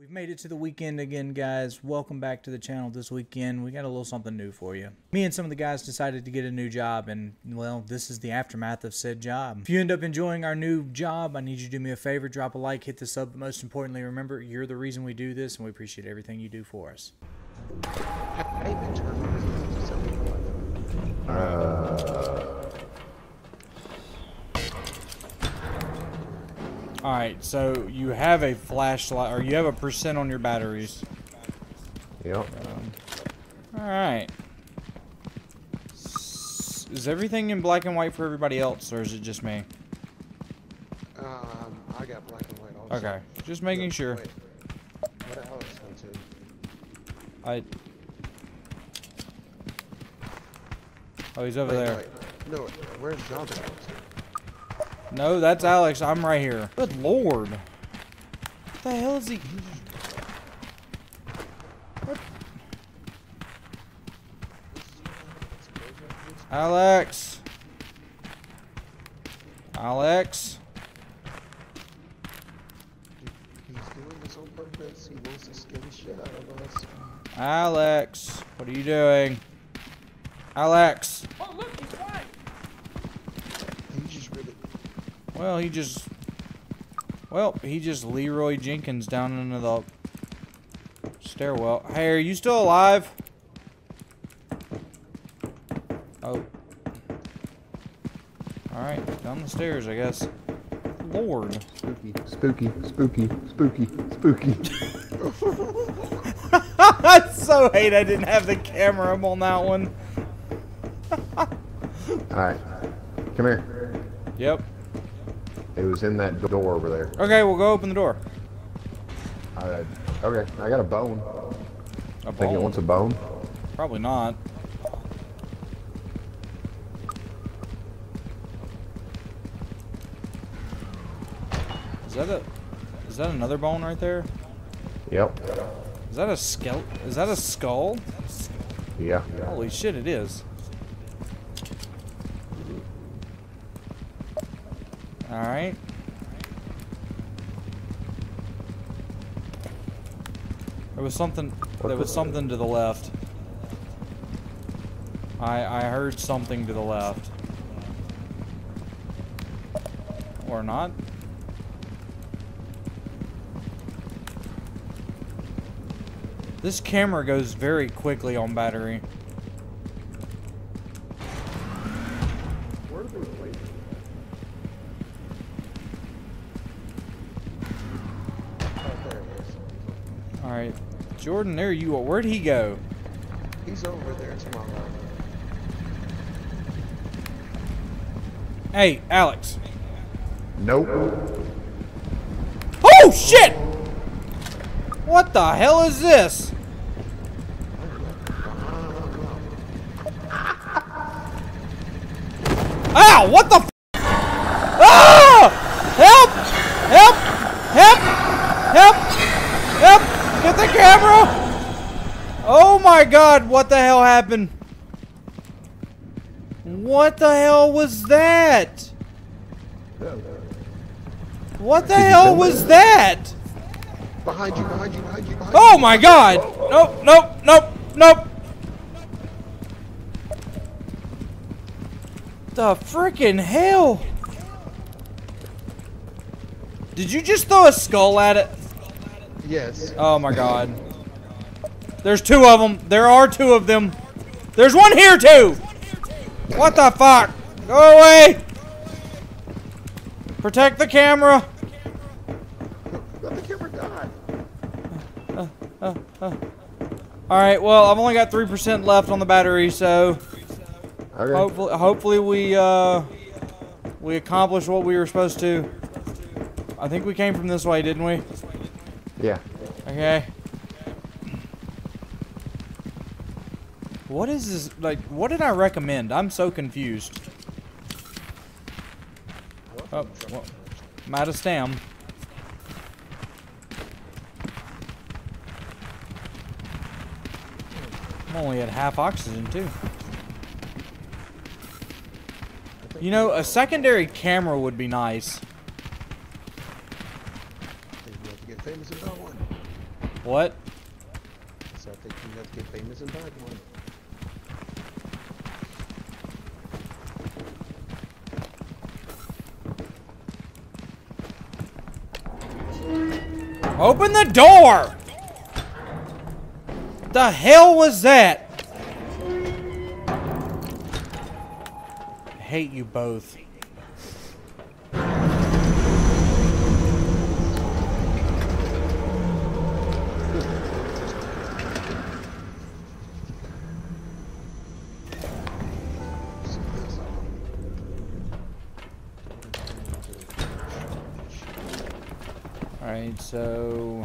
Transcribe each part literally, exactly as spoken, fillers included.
We've made it to the weekend again, guys. Welcome back to the channel. This weekend we got a little something new for you. Me and some of the guys decided to get a new job, and well, this is the aftermath of said job. If you end up enjoying our new job, I need you to do me a favor, drop a like, hit the sub, but most importantly, remember you're the reason we do this, and we appreciate everything you do for us. uh... Alright, so you have a flashlight, or you have a percent on your batteries. Yep. Um, Alright. Is everything in black and white for everybody else, or is it just me? Um, I got black and white also. Okay, just making Look, sure. Wait. What the hell is that to? I... Oh, he's over wait, there. No, no, where's Jonathan? No, that's Alex. I'm right here. Good lord. What the hell is he? What? Alex. Alex. He's doing this on purpose. He wants to scare the shit out of us. Alex. What are you doing? Alex. Oh, look, he's right. He's just really... Well, he just, well, he just Leroy Jenkins down into the stairwell. Hey, are you still alive? Oh. Alright, down the stairs, I guess. Lord. Spooky, spooky, spooky, spooky, spooky. I so hate I didn't have the camera up on that one. Alright, come here. Yep. It was in that door over there. Okay, we'll go open the door. Uh, okay, I got a bone. A bone? Think it wants a bone? Probably not. Is that a? Is that another bone right there? Yep. Is that a skeleton? Is that a skull? Yeah. Holy shit! It is. Alright. There was something there was something to the left. I I heard something to the left. Or not. This camera goes very quickly on battery. Alright, Jordan, there you are. Where'd he go? He's over there to my right. Hey, Alex. Nope. Oh, shit! What the hell is this? Ow, what the f? Ah! Help! Help! Help! Help! Help! Get the camera! Oh my god, what the hell happened? What the hell was that? What the hell was that? Behind you, behind you, behind you, behind you. Oh my god! Nope, nope, nope, nope! The freaking hell! Did you just throw a skull at it? Yes. Oh my god. There's two of them. There are two of them. There's one here too. What the fuck? Go away. Protect the camera. Let the camera die. Uh, uh, uh. Alright, well, I've only got three percent left on the battery, so okay. hopefully, hopefully we, uh, we accomplished what we were supposed to. I think we came from this way, didn't we? Yeah. Okay. What is this? Like, what did I recommend? I'm so confused. Oh, well, I'm out of stam. I'm only at half oxygen, too. You know, a secondary camera would be nice. Famous about one. What? So I think you have to get famous and buy one. Open the door! The hell was that? I hate you both. Alright, so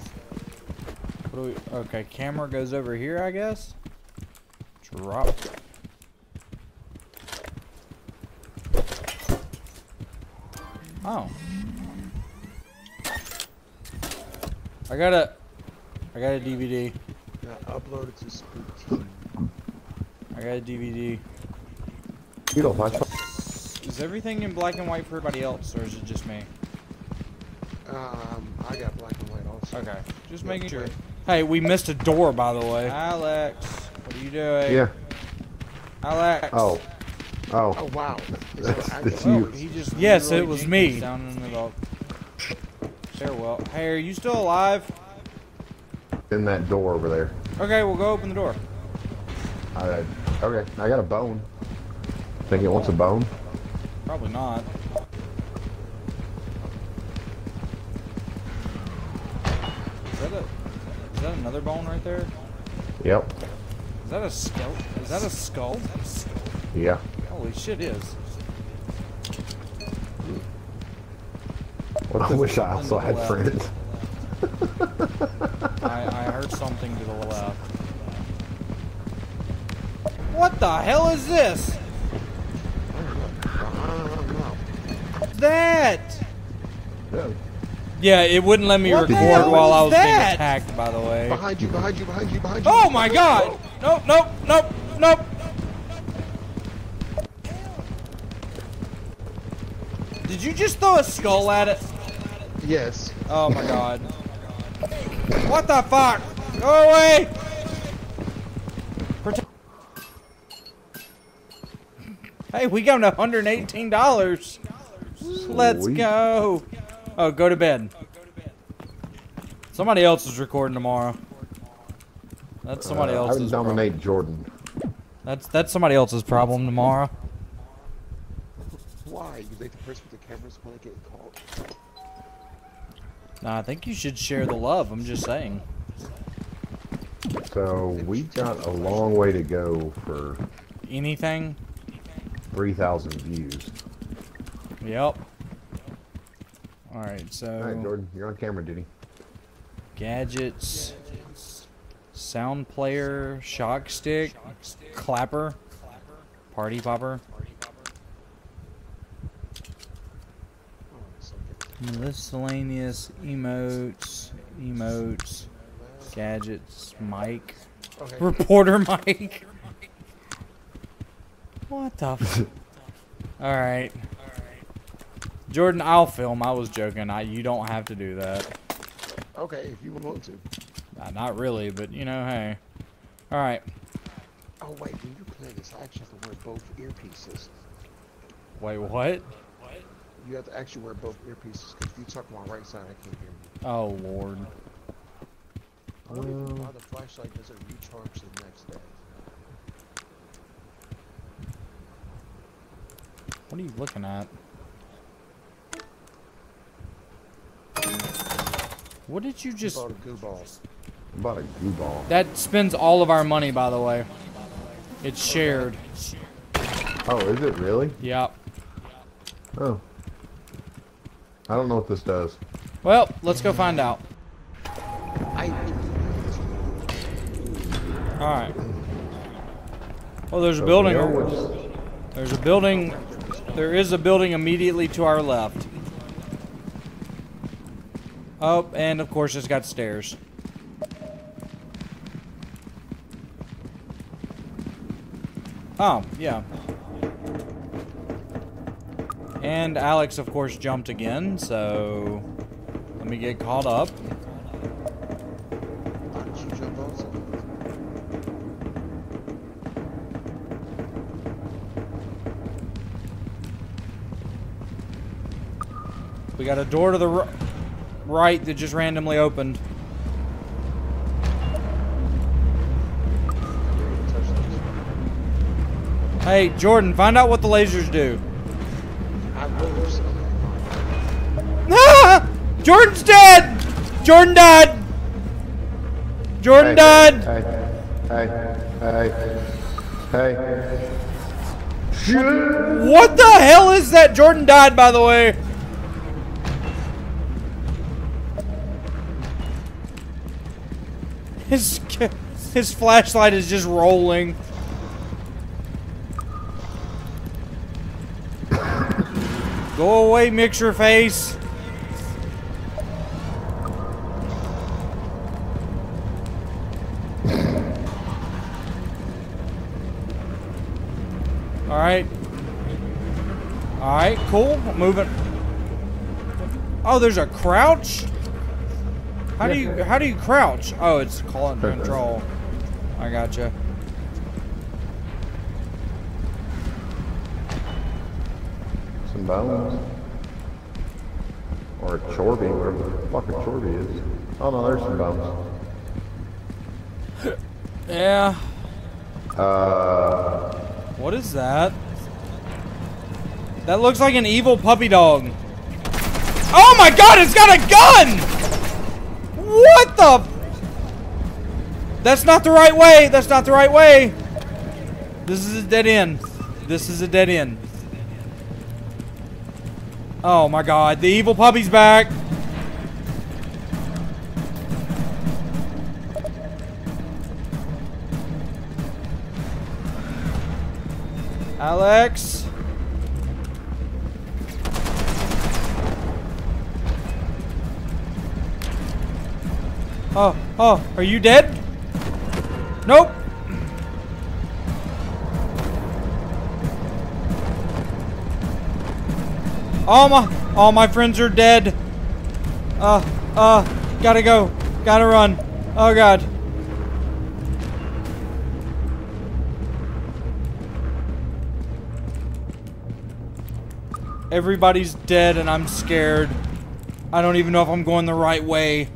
what do we, okay, camera goes over here, I guess. Drop. Oh. I got a I got a D V D. Yeah, upload it to Spooky. I got a D V D. You don't watch. Is everything in black and white for everybody else, or is it just me? Um, I got black and white also. Okay, just yeah, making sure. Hey, we missed a door, by the way. Alex, what are you doing? Yeah. Alex. Oh. Oh. Oh, wow. That's, that's oh, you. He just yes, it was me. Down in the stairwell. Hey, are you still alive? In that door over there. Okay, we'll go open the door. Alright. Okay, I got a bone. Think it wants a bone? Probably not. Is that another bone right there? Yep. Is that a skull? Is that a skull? Is that a skull? Yeah. Holy shit, it is. Well, I wish I also had friends. I, I heard something to the left. What the hell is this? That! Yeah. Yeah, it wouldn't let me what record while I was that? being attacked, by the way. Behind you, behind you, behind you, behind you. Oh my god! Nope, nope, nope, nope. Did you just throw a skull at it? Yes. Oh my god. What the fuck? Go away! Protect. Hey, we got one hundred eighteen dollars. Let's go. Oh, go to bed. Somebody else is recording tomorrow. That's somebody uh, else's. I would nominate problem. Jordan. That's that's somebody else's problem tomorrow. Why? You make the person with the cameras want to get caught. Nah, I think you should share the love. I'm just saying. So we've got a long way to go for anything. Three thousand views. Yep. Alright, so... Alright, Jordan, you're on camera duty. Gadgets, Gadgets. Sound player, shock stick, shock stick. Clapper, clapper, party popper. Party popper. Oh, miscellaneous emotes, emotes, gadgets, mic, okay. Reporter mic. What the f... Alright. Jordan, I'll film. I was joking. I, you don't have to do that. Okay, if you want to. Nah, not really, but you know, hey. All right. Oh wait, when you play this, I actually have to wear both earpieces. Wait, what? What? You have to actually wear both earpieces because if you talk on my right side, I can't hear you. Oh lord. I don't even know why the flashlight doesn't recharge the next day. What are you looking at? What did you just... I bought a goo ball. I bought a goo ball. That spends all of our money, by the way. It's shared. Oh, is it really? Yep. Oh. I don't know what this does. Well, let's go find out. I... Alright. Well, there's a building... There's a building... There is a building immediately to our left. Oh, and of course it's got stairs. Oh, yeah. And Alex, of course, jumped again, so... Let me get caught up. I We got a door to the r right that just randomly opened. Hey, Jordan, find out what the lasers do. Ah! Jordan's dead! Jordan died! Jordan hey, died! Hey, hey, hey, hey. What the hell is that? Jordan died, by the way. His, his flashlight is just rolling. Go away, mixer face. Alright. Alright, cool. Moving. Oh, there's a crouch? How do you how do you crouch? Oh, it's calling control. I gotcha. Some bones. Or a Chorby, wherever the fuck a Chorby is. Oh no, there's some bones. Yeah. Uh what is that? That looks like an evil puppy dog. Oh my god, it's got a gun! What the? That's not the right way. That's not the right way. This is a dead end. This is a dead end. Oh my god. The evil puppy's back. Alex. Oh, oh, are you dead? Nope. All my, all my friends are dead. Uh, uh, gotta go. Gotta run. Oh, God. Everybody's dead and I'm scared. I don't even know if I'm going the right way.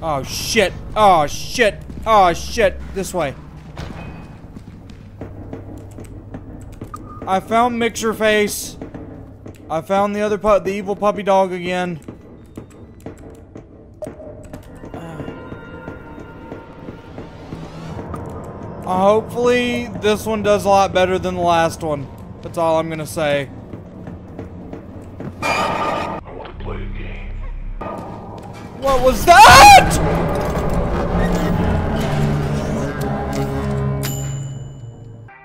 Oh shit, oh shit, oh shit, this way. I found Mixer Face. I found the other pu- the evil puppy dog again. Uh, hopefully this one does a lot better than the last one. That's all I'm gonna say. What was that?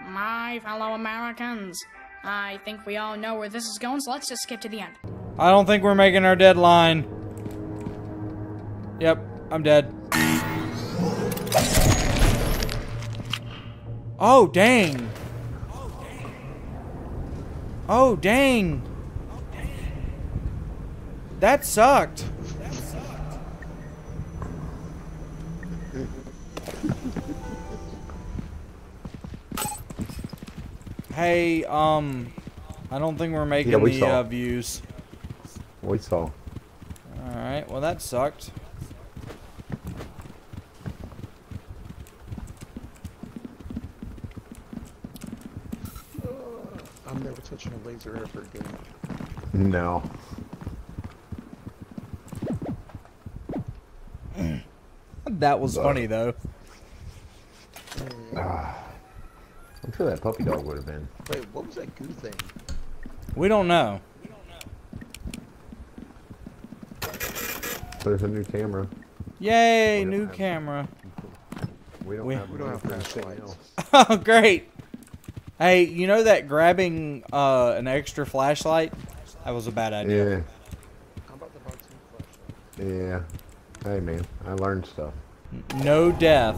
My fellow Americans, I think we all know where this is going, so let's just skip to the end. I don't think we're making our deadline. Yep, I'm dead. Oh, dang. Oh, dang. That sucked. Hey, um, I don't think we're making yeah, we the uh, views. We saw. Alright, well that sucked. I'm never touching a laser ever again. No. That was but. funny, though. Uh. I'm sure that puppy dog would have been. Wait, what was that goo thing? We don't know. We don't know. There's a new camera. Yay, new camera. We don't have, we don't have flashlights. Oh, great. Hey, you know that grabbing uh, an extra flashlight? That was a bad idea. Yeah. How about the box flashlight? Yeah. Hey, man. I learned stuff. No death.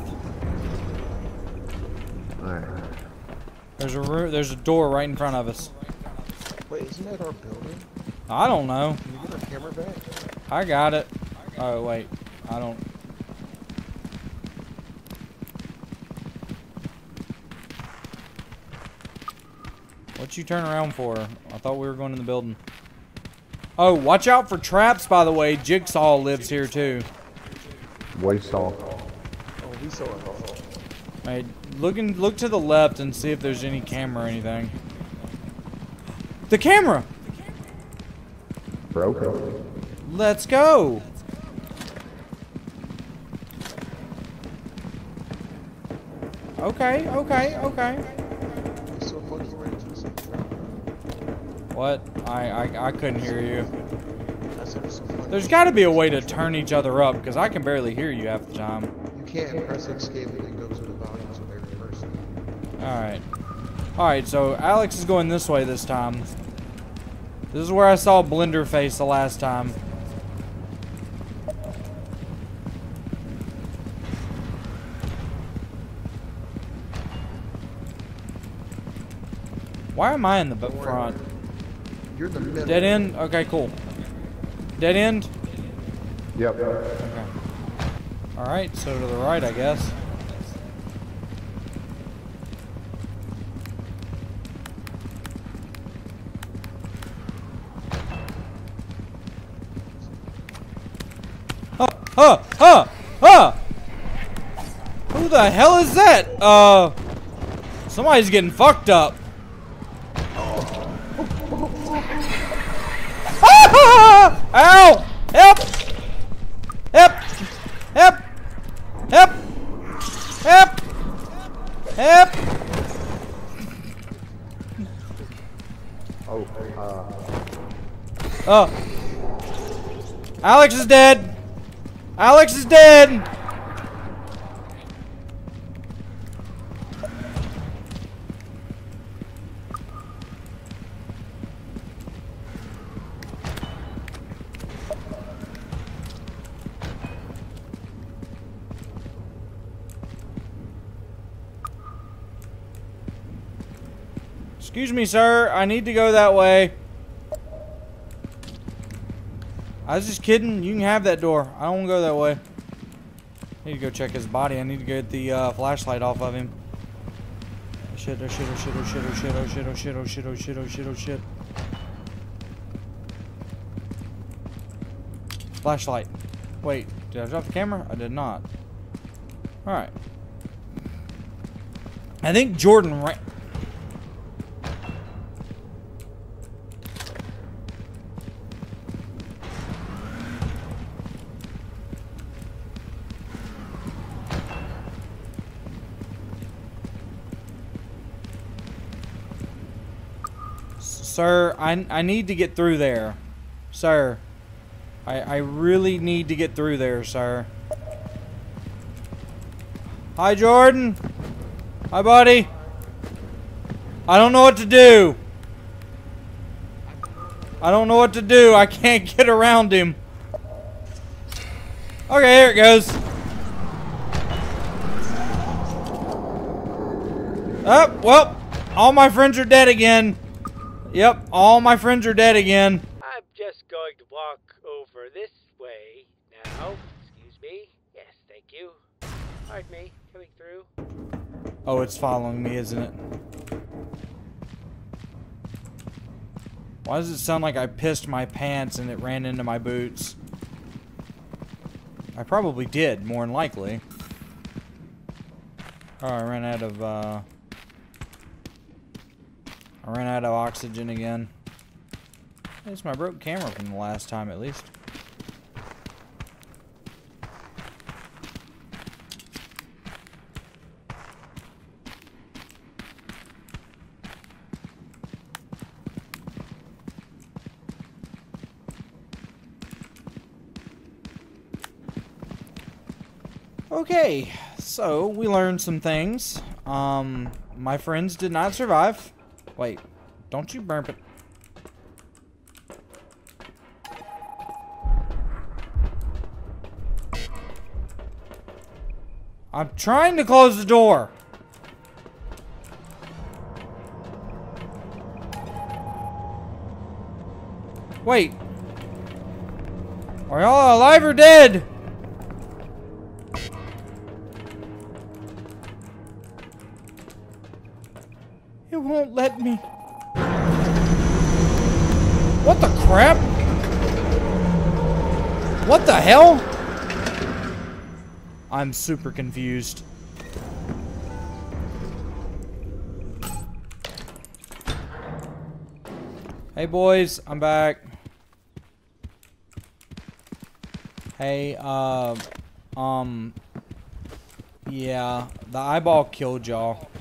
All right. There's a room, there's a door right in front of us. Wait, isn't that our building? I don't know. Can you get our camera back? I got it. Oh wait, I don't. What you turn around for? I thought we were going in the building. Oh, watch out for traps, by the way. Jigsaw lives here, too. What saw? Oh, he saw it. Hey, look, in, look to the left and see if there's any camera or anything. The camera! Broke. Let's go! Okay, okay, okay. What? I, I, I couldn't hear you. There's gotta be a way to turn each other up, because I can barely hear you half the time. You can't press escape and it goes to the volumes of every person. Alright. Alright, so Alex is going this way this time. This is where I saw Blender Face the last time. Why am I in the front? You're the middle. Dead end? Okay, cool. Dead end? Yep. Okay. Alright, so to the right, I guess. Oh, oh, oh, oh! Who the hell is that? Uh, somebody's getting fucked up. Ow! Help! Help! Help! Help! Help! Help! Oh, uh. Oh. Alex is dead! Alex is dead! Excuse me, sir. I need to go that way. I was just kidding. You can have that door. I don't want to go that way. I need to go check his body. I need to get the uh, flashlight off of him. Oh shit, oh shit, oh shit, oh shit, oh shit, oh shit, oh shit, oh shit, oh shit, oh shit, oh shit. Flashlight. Wait, did I drop the camera? I did not. Alright. I think Jordan ran... Sir, I, I need to get through there. Sir, I, I really need to get through there, sir. Hi, Jordan. Hi, buddy. I don't know what to do. I don't know what to do. I can't get around him. Okay, here it goes. Oh, well, all my friends are dead again. Yep, all my friends are dead again. I'm just going to walk over this way now. Excuse me. Yes, thank you. Pardon me, coming through. Oh, it's following me, isn't it? Why does it sound like I pissed my pants and it ran into my boots? I probably did, more than likely. Oh, I ran out of, uh... I ran out of oxygen again. It's my broke camera from the last time, at least. Okay, so we learned some things. Um, my friends did not survive. Wait, don't you burp it. I'm trying to close the door. Wait. Are y'all alive or dead? It won't let me. What the crap? What the hell? I'm super confused. Hey boys, I'm back. Hey, uh, um, yeah, the eyeball killed y'all.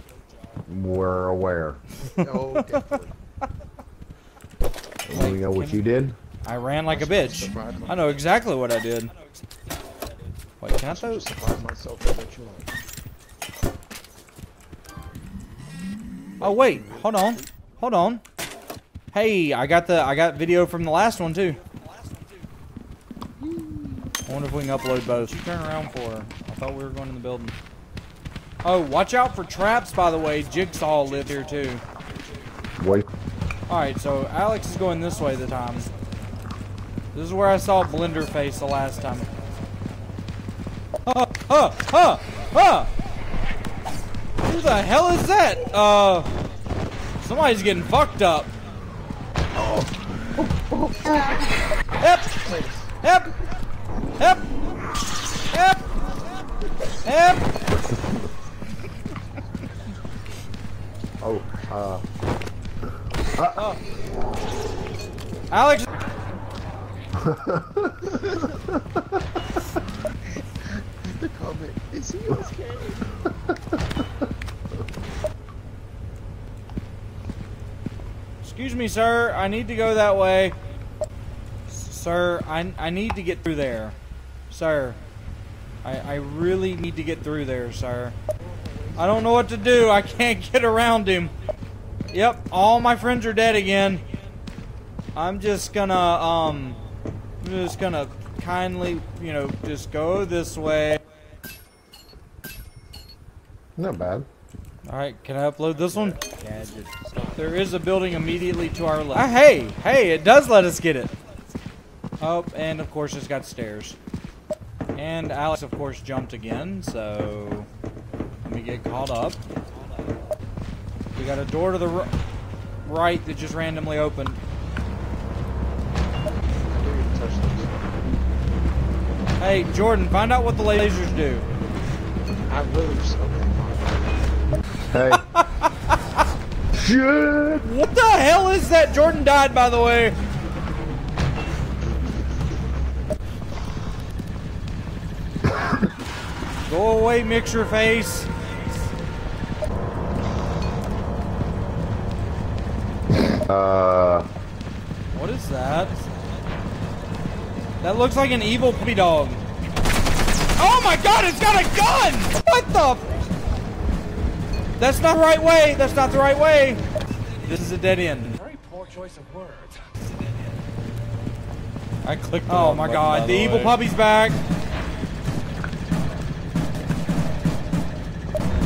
We're aware. Oh, definitely. Like, you know what you did? I ran like a bitch. I know exactly what I did. Wait, can I throw? Oh wait, hold on, hold on. Hey, I got the I got video from the last one too. I wonder if we can upload both. What you turn around for her? I thought we were going in the building. Oh, watch out for traps, by the way. Jigsaw lives here too. Wait. All right, so Alex is going this way the time. This is where I saw Blender Face the last time. Uh, uh, uh, uh. Who the hell is that? Uh, somebody's getting fucked up. Yep. Yep. Yep. Yep. Yep. Oh. Uh. Uh. Oh. Alex. The comment. Is he okay? Excuse me, sir. I need to go that way. Sir, I, I need to get through there. Sir, I, I really need to get through there, sir. I don't know what to do. I can't get around him. Yep, all my friends are dead again. I'm just gonna, um, I'm just gonna kindly, you know, just go this way. Not bad. Alright, can I upload this one? There is a building immediately to our left. Ah, hey, hey, it does let us get it. Oh, and of course it's got stairs. And Alex, of course, jumped again, so let me get caught up. We got a door to the right that just randomly opened. Hey, Jordan, find out what the lasers do. I lose. Hey. Shit! What the hell is that? Jordan died, by the way. Go away, mixer face. Uh. What is that? That looks like an evil puppy dog. Oh my God! It's got a gun! What the? That's not the right way. That's not the right way. This is a dead end. Very poor choice of words. This is a dead end. I clicked. Oh my God! The evil puppy's back.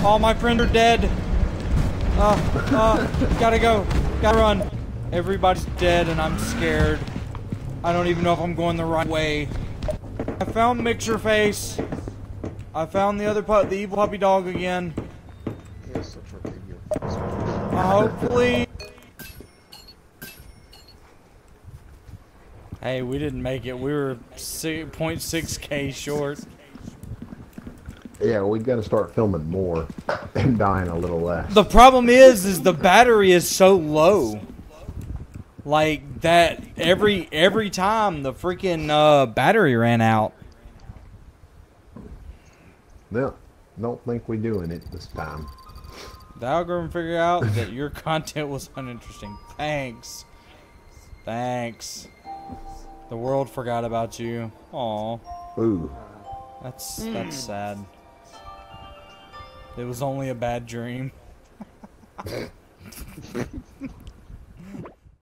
All my friends are dead. Uh, uh, gotta go. Gotta run. Everybody's dead and I'm scared. I don't even know if I'm going the right way. I found Mixer Face. I found the other pup, the evil puppy dog again. Uh, hopefully. Hey, we didn't make it. We were zero point six K short. Yeah, we got to start filming more and dying a little less. The problem is, is the battery is so low, like that every every time the freaking uh, battery ran out. No, don't think we're doing it this time. The algorithm figured out that your content was uninteresting. Thanks, thanks. The world forgot about you. Aw. Ooh. That's that's mm. sad. It was only a bad dream.